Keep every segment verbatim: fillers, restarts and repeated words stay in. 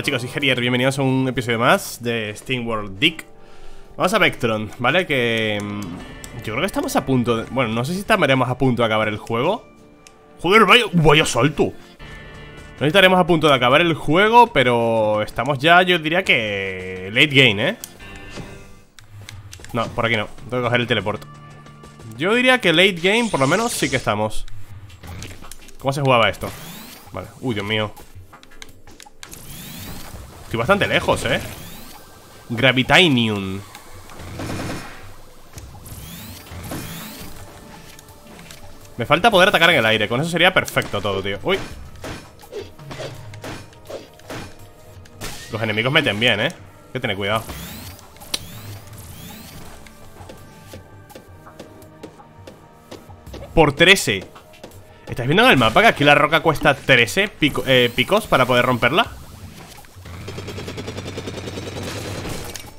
Hola chicos, soy Gerier, bienvenidos a un episodio más de SteamWorld Dig. Vamos a Vectron, ¿vale? Que... yo creo que estamos a punto de... bueno, no sé si estaremos a punto de acabar el juego. ¡Joder, vaya, vaya salto! No estaremos a punto de acabar el juego, pero estamos ya, yo diría que... late game, ¿eh? No, por aquí no, tengo que coger el teleport. Yo diría que late game, por lo menos, sí que estamos. ¿Cómo se jugaba esto? Vale, uy, Dios mío. Estoy bastante lejos, ¿eh? Gravitanium. Me falta poder atacar en el aire. Con eso sería perfecto todo, tío. Uy. Los enemigos meten bien, ¿eh? Hay que tener cuidado. Por trece. ¿Estáis viendo en el mapa que aquí la roca cuesta trece pico, eh, picos para poder romperla?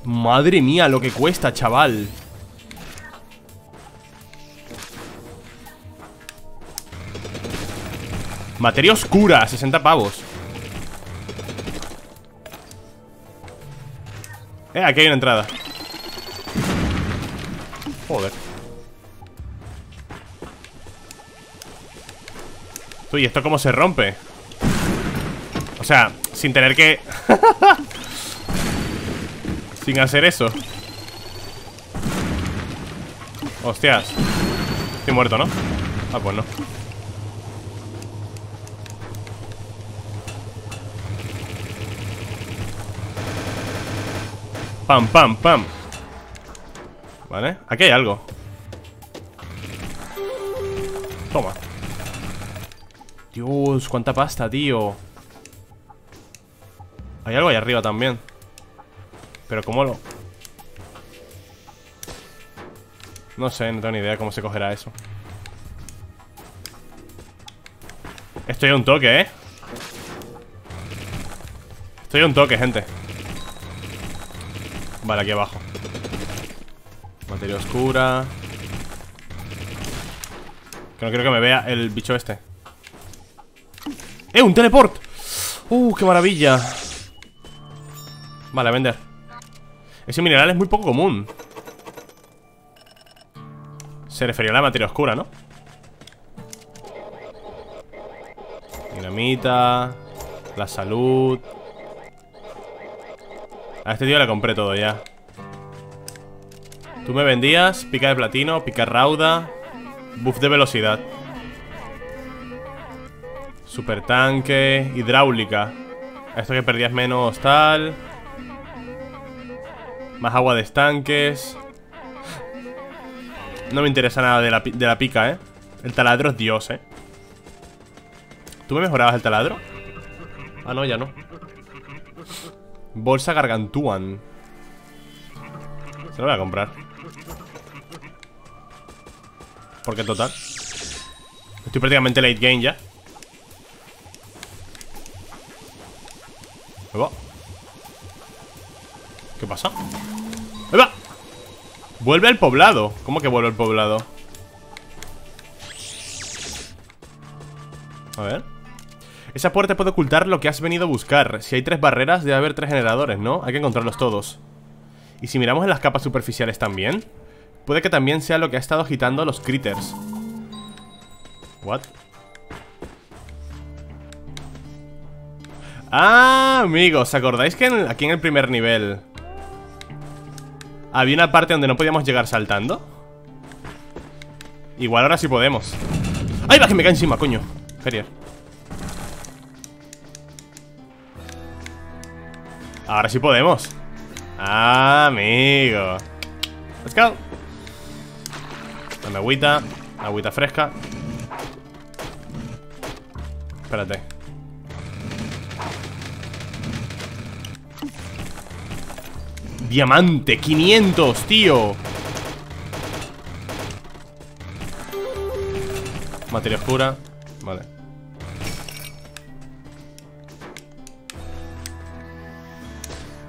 Madre mía, lo que cuesta, chaval. Materia oscura, sesenta pavos. Eh, aquí hay una entrada. Joder. Uy, ¿esto cómo se rompe? O sea, sin tener que... sin hacer eso. Hostias. Estoy muerto, ¿no? Ah, pues no. Pam, pam, pam. Vale, aquí hay algo. Toma. Dios, cuánta pasta, tío. Hay algo ahí arriba también. Pero cómo lo... no sé, no tengo ni idea cómo se cogerá eso. Estoy a un toque, ¿eh? Estoy a un toque, gente. Vale, aquí abajo. Materia oscura. Que no quiero que me vea el bicho este. ¡Eh, un teleport! ¡Uh, qué maravilla! Vale, a vender. Ese mineral es muy poco común. Se refería a la materia oscura, ¿no? Dinamita. La salud. A este tío le compré todo ya. Tú me vendías pica de platino, pica rauda, buff de velocidad, super tanque, hidráulica. A esto que perdías menos tal. Más agua de estanques. No me interesa nada de la, de la pica, ¿eh? El taladro es Dios, ¿eh? ¿Tú me mejorabas el taladro? Ah, no, ya no. Bolsa gargantúan. Se lo voy a comprar. Porque total. Estoy prácticamente late game ya. Me voy. ¿Qué pasa? ¡Ahí va! Vuelve al poblado. ¿Cómo que vuelve al poblado? A ver. Esa puerta puede ocultar lo que has venido a buscar. Si hay tres barreras, debe haber tres generadores, ¿no? Hay que encontrarlos todos. Y si miramos en las capas superficiales también, puede que también sea lo que ha estado agitando a los critters. ¿What? Ah, amigos, ¿acordáis que en, aquí en el primer nivel había una parte donde no podíamos llegar saltando? Igual ahora sí podemos. ¡Ay, va! Que me cae encima, coño. Gerier. Ahora sí podemos. ¡Ah, amigo! Let's go. Dame agüita. Agüita fresca. Espérate. Diamante, quinientos, tío. Materia oscura. Vale.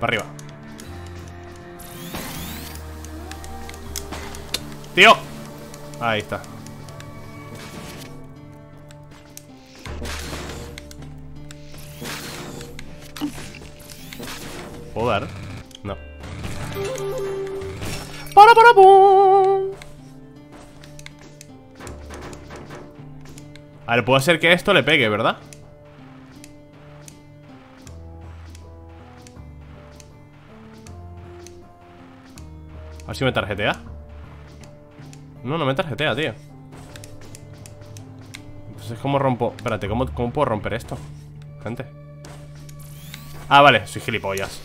Para arriba. Tío. Ahí está. ¿Puedo dar? No. ¡Para, para, pum! A ver, puedo hacer que esto le pegue, ¿verdad? A ver si me tarjetea. No, no me tarjetea, tío. Entonces, ¿cómo rompo? Espérate, ¿cómo, cómo puedo romper esto? Gente. Ah, vale, soy gilipollas.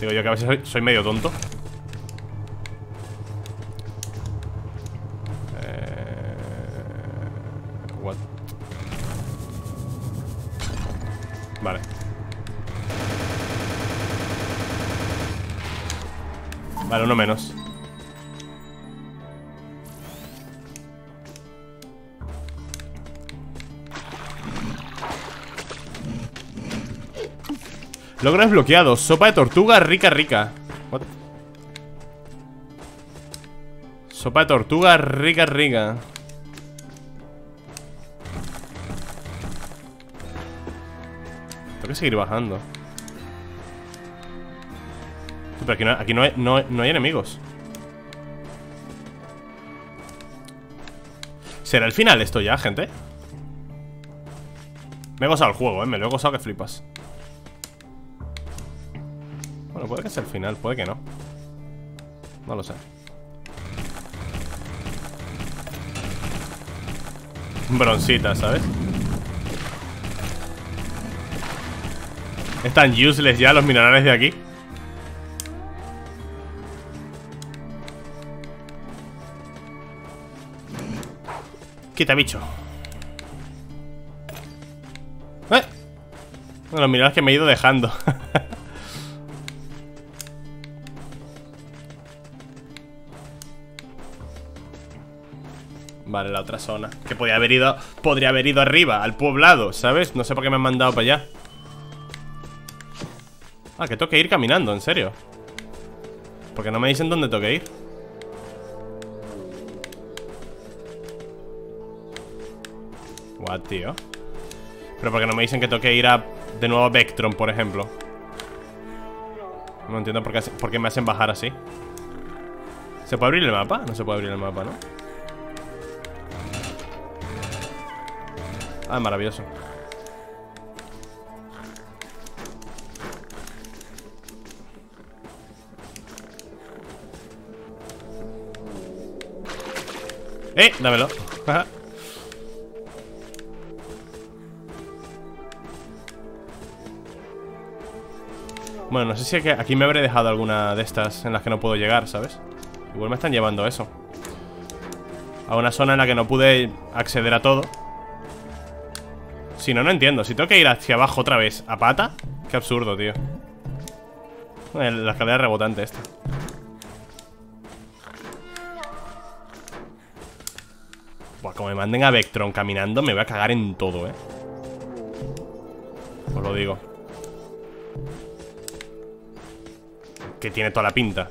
Digo yo que a veces soy, soy medio tonto. Eh, what? Vale. Vale, uno menos. Logro desbloqueado. Sopa de tortuga rica, rica. What? Sopa de tortuga rica, rica. Tengo que seguir bajando. Pero aquí no, aquí no, hay, no, no hay enemigos. ¿Será el final esto ya, gente? Me he gozado el juego, eh. Me lo he gozado que flipas. Bueno, puede que sea el final, puede que no. No lo sé. Broncita, ¿sabes? Están useless ya los minerales de aquí. Quita, bicho. ¿Eh? Bueno, los minerales que me he ido dejando. Vale, la otra zona. Que podría haber ido, podría haber ido arriba, al poblado, ¿sabes? No sé por qué me han mandado para allá. Ah, que tengo que ir caminando, en serio. Porque no me dicen dónde tengo que ir. What, tío. Pero porque no me dicen que tengo que ir a, de nuevo a Vectron, por ejemplo. No entiendo por qué, por qué me hacen bajar así. ¿Se puede abrir el mapa? No se puede abrir el mapa, ¿no? Ah, maravilloso. ¡Eh! Dámelo. Bueno, no sé si aquí me habré dejado alguna de estas en las que no puedo llegar, ¿sabes? Igual me están llevando eso a una zona en la que no pude acceder a todo. Si no, no entiendo. Si tengo que ir hacia abajo otra vez a pata. Qué absurdo, tío. La escalera rebotante esta. Buah, como me manden a Vectron caminando, me voy a cagar en todo, eh. Os lo digo. Que tiene toda la pinta.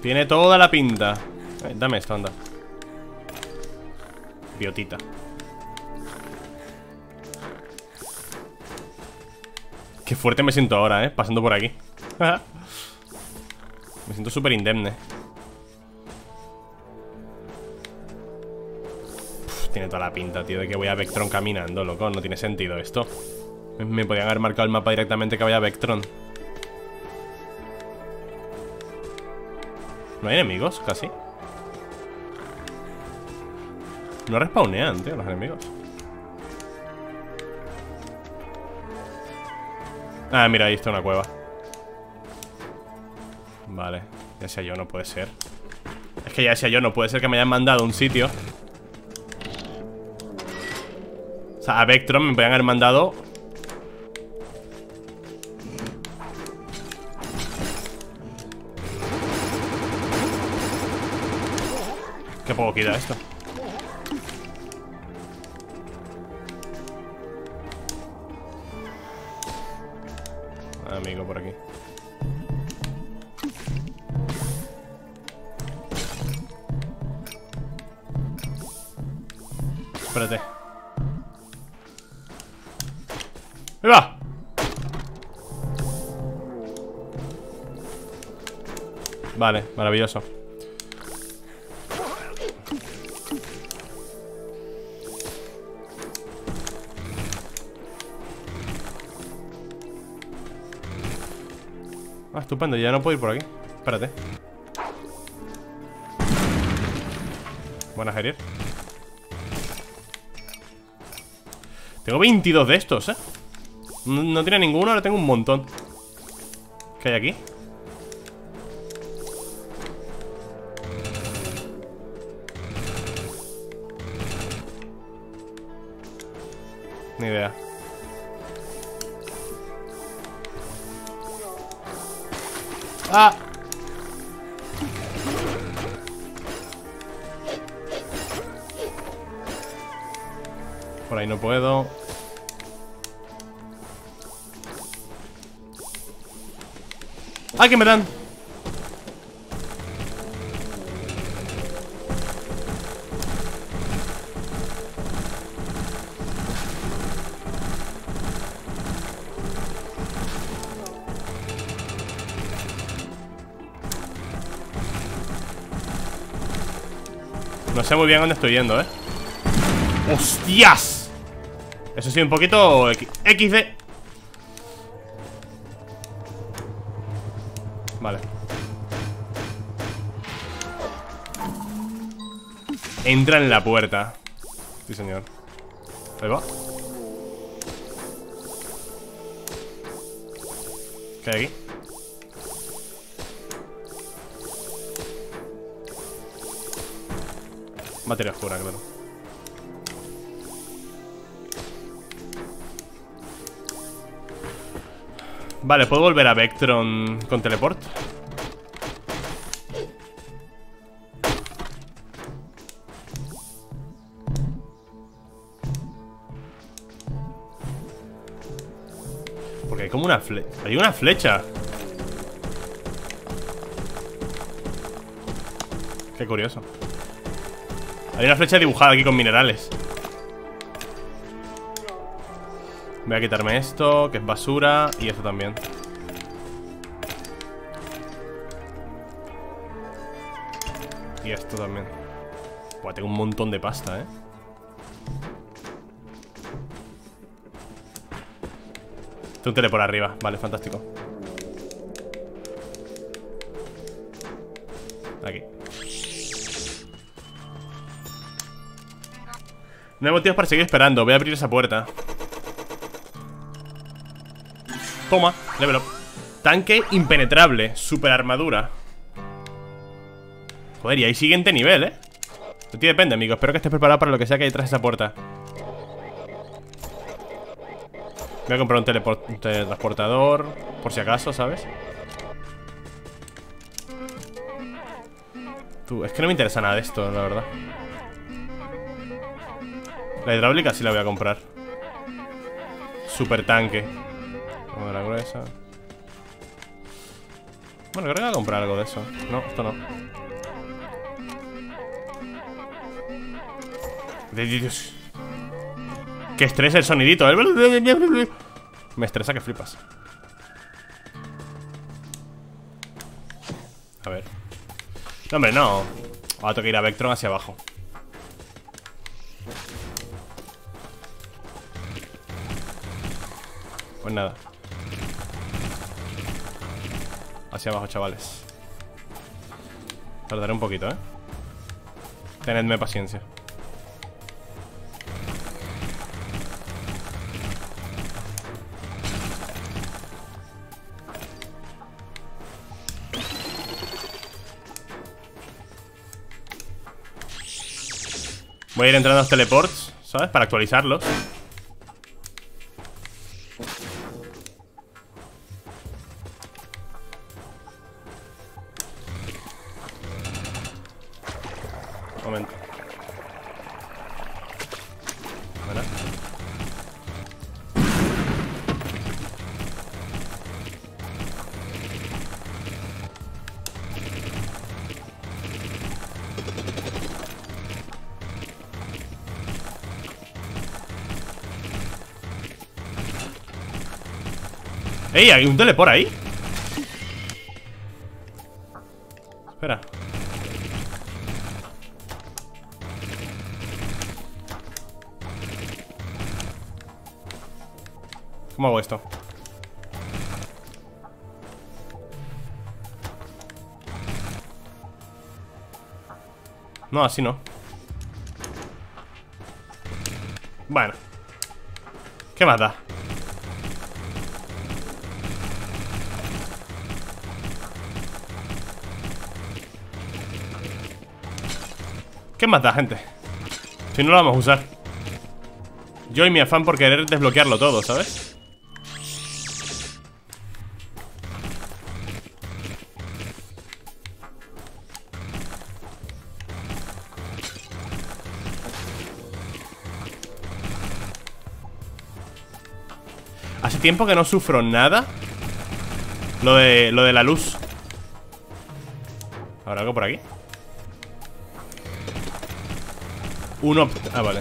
Tiene toda la pinta. Eh, dame esto, anda. Biotita. Qué fuerte me siento ahora, eh. Pasando por aquí. Me siento súper indemne. Uf, tiene toda la pinta, tío, de que voy a Vectron caminando, loco. No tiene sentido esto. Me, me podían haber marcado el mapa directamente que vaya a Vectron. No hay enemigos, casi. No respawnean, tío, los enemigos. Ah, mira, ahí está una cueva. Vale, ya sea yo, no puede ser. Es que ya sea yo, no puede ser que me hayan mandado a un sitio. O sea, a Vectron me podían haber mandado. Qué poco queda esto. Amigo, por aquí. Espérate. ¡Ahí va! Vale, maravilloso. Ah, estupendo, ya no puedo ir por aquí. Espérate. Buenas, Javier. Tengo veintidós de estos, eh. No, no tiene ninguno, ahora tengo un montón. ¿Qué hay aquí? Ni idea. ¡Ah! Por ahí no puedo. ¡Ah, que me dan! No sé muy bien dónde estoy yendo, eh. ¡Hostias! Eso sí, un poquito equis de. Vale. Entra en la puerta. Sí, señor. Ahí va. ¿Qué hay aquí? Materia oscura, claro. Vale, ¿puedo volver a Vectron con teleport? Porque hay como una flecha. Hay una flecha. Qué curioso. Hay una flecha dibujada aquí con minerales. Voy a quitarme esto, que es basura. Y esto también. Y esto también. Buah, tengo un montón de pasta, eh. Tengo un tele por arriba, vale, fantástico. Aquí. No hay motivos para seguir esperando. Voy a abrir esa puerta. Toma, level up. Tanque impenetrable. Super armadura. Joder, y hay siguiente nivel, ¿eh? De ti depende, amigo. Espero que estés preparado para lo que sea que hay detrás de esa puerta. Voy a comprar un, teleport un teletransportador. Por si acaso, ¿sabes? Tú, es que no me interesa nada de esto, la verdad. La hidráulica sí la voy a comprar. Super tanque. Vamos la gruesa. Bueno, creo que voy a comprar algo de eso. No, esto no. Dios. Que estresa el sonidito. Me estresa que flipas. A ver. No, hombre, no. Ahora tengo que ir a Vectron hacia abajo. Pues nada. Hacia abajo, chavales. Tardaré un poquito, ¿eh? Tenedme paciencia. Voy a ir entrando a los teleports, ¿sabes? Para actualizarlos. ¡Ey! ¿Hay un teleport ahí? Espera. ¿Cómo hago esto? No, así no. Bueno. ¿Qué más da? ¿Qué más da, gente? Si no lo vamos a usar. Yo y mi afán por querer desbloquearlo todo, ¿sabes? Hace tiempo que no sufro nada. Lo de, lo de la luz. ¿Habrá algo por aquí? Uno... Ah, vale.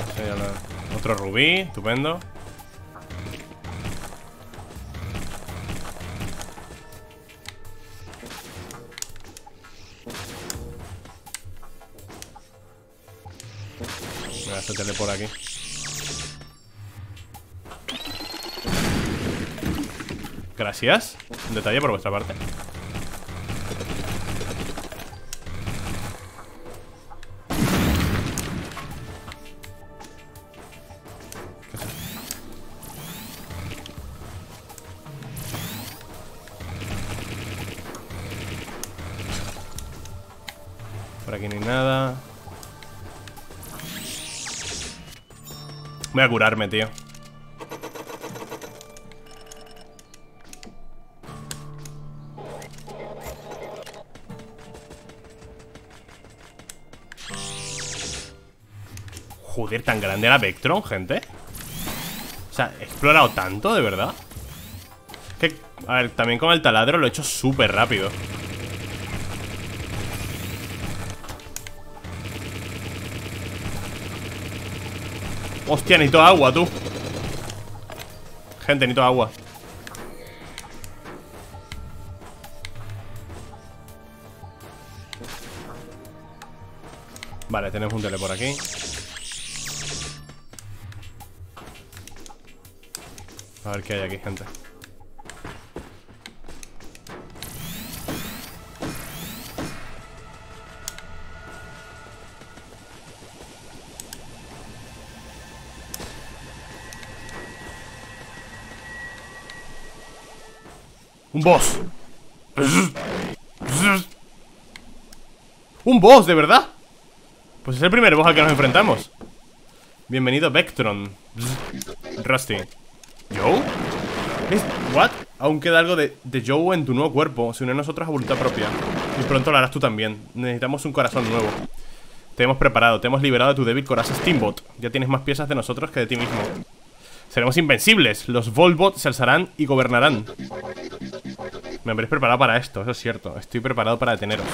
Otro rubí, estupendo. Voy a hacerle por aquí. Gracias. Un detalle por vuestra parte. Voy a curarme, tío. Joder, tan grande era Vectron, gente. O sea, he explorado tanto, de verdad. Que, a ver, también con el taladro lo he hecho súper rápido. Hostia, necesito agua, tú. Gente, necesito agua. Vale, tenemos un teleport aquí. A ver qué hay aquí, gente. Un boss. Un boss, ¿de verdad? Pues es el primer boss al que nos enfrentamos. Bienvenido, Vectron. Rusty. ¿Joe? ¿What? Aún queda algo de, de Joe en tu nuevo cuerpo. Se une a nosotros a voluntad propia. Y pronto lo harás tú también. Necesitamos un corazón nuevo. Te hemos preparado, te hemos liberado de tu débil corazón Steambot. Ya tienes más piezas de nosotros que de ti mismo. Seremos invencibles. Los Voltbot se alzarán y gobernarán. Me habréis preparado para esto, eso es cierto. Estoy preparado para deteneros.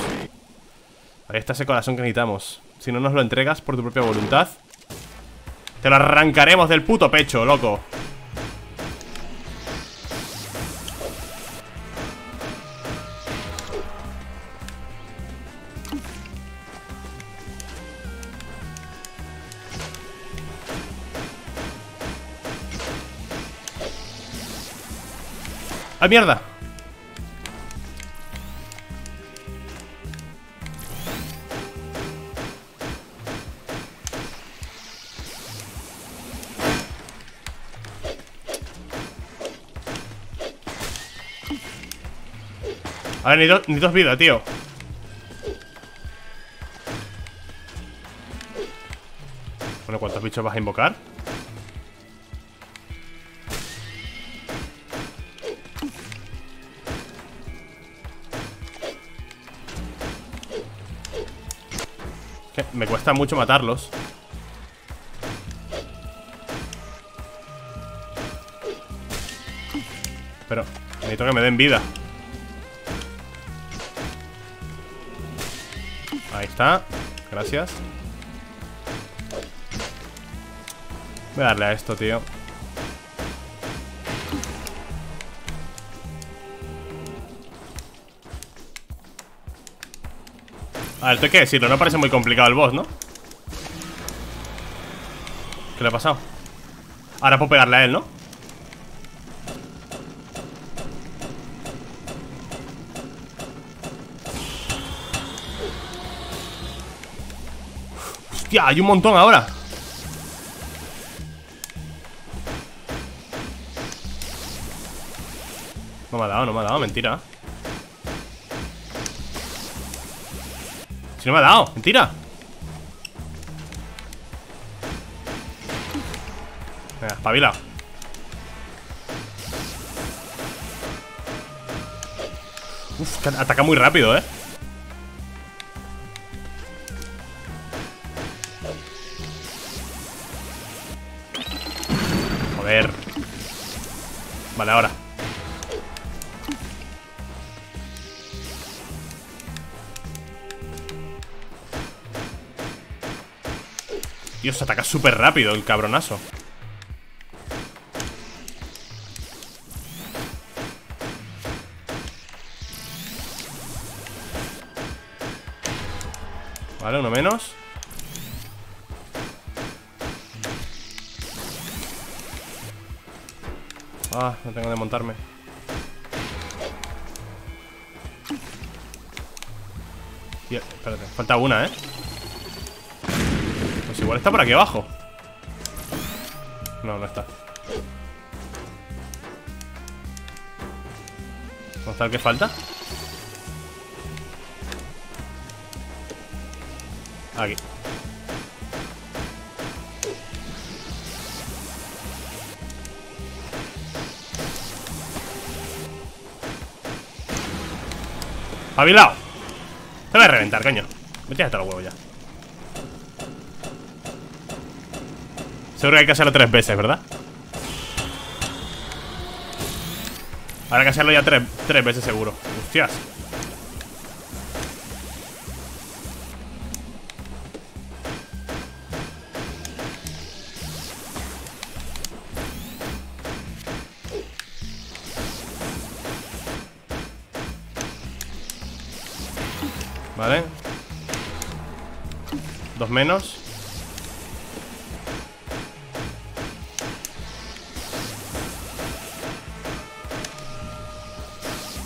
Ahí está ese corazón que necesitamos. Si no nos lo entregas por tu propia voluntad, te lo arrancaremos del puto pecho, loco. ¡Ah, mierda! A ver, ni dos, ni dos vidas, tío. Bueno, ¿cuántos bichos vas a invocar? ¿Qué? Me cuesta mucho matarlos. Pero necesito que me den vida. Ahí está, gracias. Voy a darle a esto, tío. A ver, esto hay que decirlo, no parece muy complicado el boss, ¿no? ¿Qué le ha pasado? Ahora puedo pegarle a él, ¿no? Hostia, hay un montón ahora. No me ha dado, no me ha dado, mentira. Si no me ha dado, mentira. Venga, espabila. Uf, que ataca muy rápido, eh. Joder. Vale, ahora. Dios, ataca súper rápido el cabronazo. Vale, uno menos. Ah, no tengo de montarme. Y, espérate, falta una, ¿eh? Pues igual está por aquí abajo. No, no está. ¿Dónde está el que falta? Aquí. ¡Espabilado! Te voy a reventar, coño. Me tienes hasta los huevos ya. Seguro que hay que hacerlo tres veces, ¿verdad? Habrá que hacerlo ya tres, tres veces seguro. Hostias. Vale. Dos menos.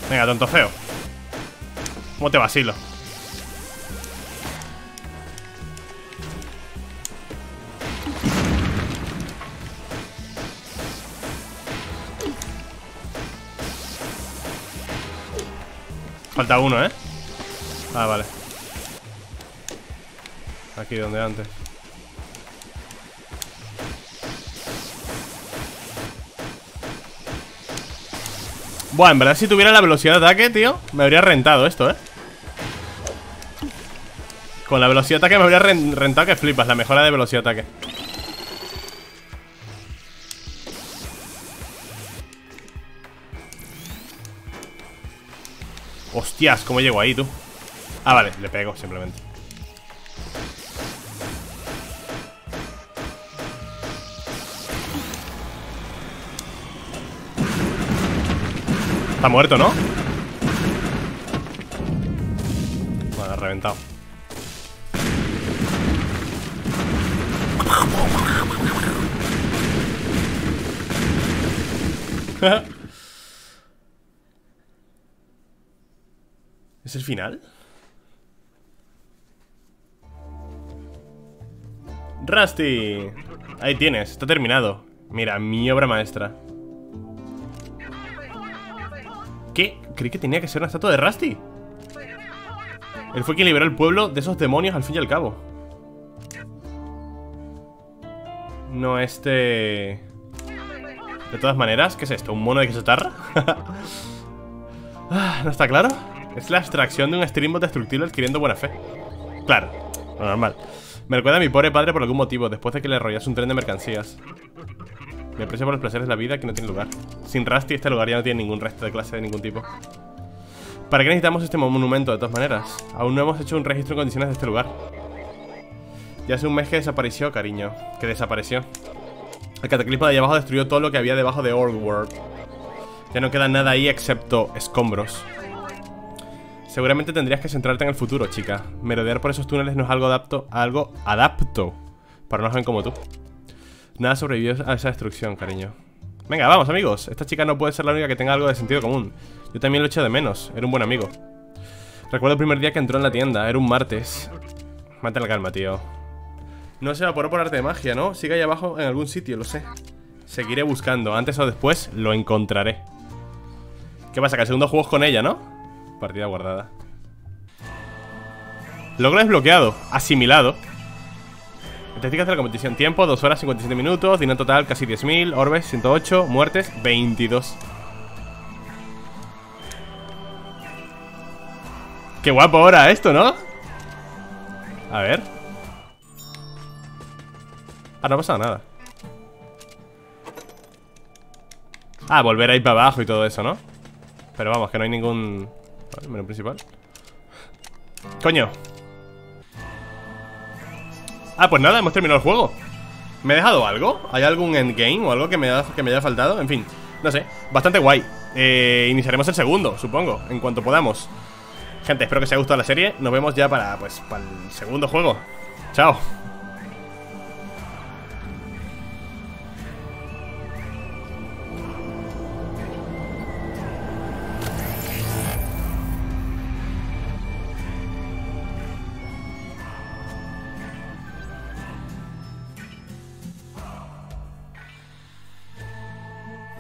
Venga, tonto feo. ¿Cómo te vacilo? Falta uno, ¿eh? Ah, vale. Aquí donde antes. Buah, en verdad si tuviera la velocidad de ataque, tío, me habría rentado esto, eh. Con la velocidad de ataque me habría rentado que flipas. La mejora de velocidad de ataque. Hostias, ¿cómo llego ahí, tú? Ah, vale, le pego, simplemente. Está muerto, ¿no? Vale, reventado. ¿Es el final? Rusty, ahí tienes, está terminado. Mira, mi obra maestra. ¿Qué? Creí que tenía que ser una estatua de Rusty. Él fue quien liberó al pueblo de esos demonios al fin y al cabo. No, este... De todas maneras, ¿qué es esto? ¿Un mono de quesotarra? ¿No está claro? Es la abstracción de un streambot destructivo adquiriendo buena fe. Claro, lo normal. Me recuerda a mi pobre padre por algún motivo, después de que le arrollase un tren de mercancías. Me aprecio por los placeres de la vida que no tiene lugar. Sin Rusty este lugar ya no tiene ningún resto de clase de ningún tipo. ¿Para qué necesitamos este monumento de todas maneras? Aún no hemos hecho un registro en condiciones de este lugar. Ya hace un mes que desapareció, cariño. Que desapareció. El cataclismo de allá abajo destruyó todo lo que había debajo de Old World. Ya no queda nada ahí excepto escombros. Seguramente tendrías que centrarte en el futuro, chica. Merodear por esos túneles no es algo adapto, algo adapto para una joven como tú. Nada sobrevivió a esa destrucción, cariño. Venga, vamos, amigos. Esta chica no puede ser la única que tenga algo de sentido común. Yo también lo echo de menos. Era un buen amigo. Recuerdo el primer día que entró en la tienda. Era un martes. Mate la calma, tío. No se evaporó por arte de magia, ¿no? Sigue ahí abajo en algún sitio, lo sé. Seguiré buscando. Antes o después lo encontraré. ¿Qué pasa? Que el segundo juego es con ella, ¿no? Partida guardada. Logro desbloqueado. Asimilado. Estadísticas de la competición. Tiempo, dos horas cincuenta y siete minutos. Dinero total, casi diez mil. Orbes, ciento ocho. Muertes, veintidós. Qué guapo ahora esto, ¿no? A ver. Ah, no ha pasado nada. Ah, volver a ir para abajo y todo eso, ¿no? Pero vamos, que no hay ningún... Vale, menú principal. ¡Coño! Ah, pues nada, hemos terminado el juego. ¿Me he dejado algo? ¿Hay algún endgame o algo que me, ha, que me haya faltado? En fin, no sé, bastante guay. eh, Iniciaremos el segundo, supongo, en cuanto podamos. Gente, espero que os haya gustado la serie. Nos vemos ya para, pues, para el segundo juego. Chao.